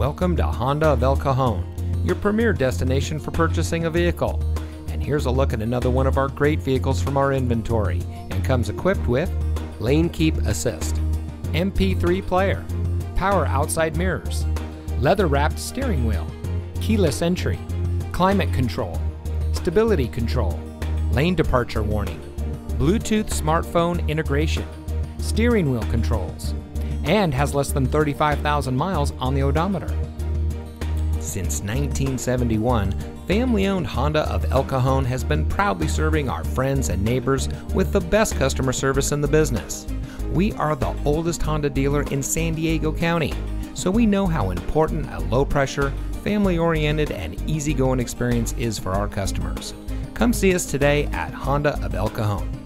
Welcome to Honda of El Cajon, your premier destination for purchasing a vehicle. And here's a look at another one of our great vehicles from our inventory, and comes equipped with lane keep assist, MP3 player, power outside mirrors, leather wrapped steering wheel, keyless entry, climate control, stability control, lane departure warning, Bluetooth smartphone integration, steering wheel controls, and has less than 35,000 miles on the odometer. Since 1971, family-owned Honda of El Cajon has been proudly serving our friends and neighbors with the best customer service in the business. We are the oldest Honda dealer in San Diego County, so we know how important a low-pressure, family-oriented, and easygoing experience is for our customers. Come see us today at Honda of El Cajon.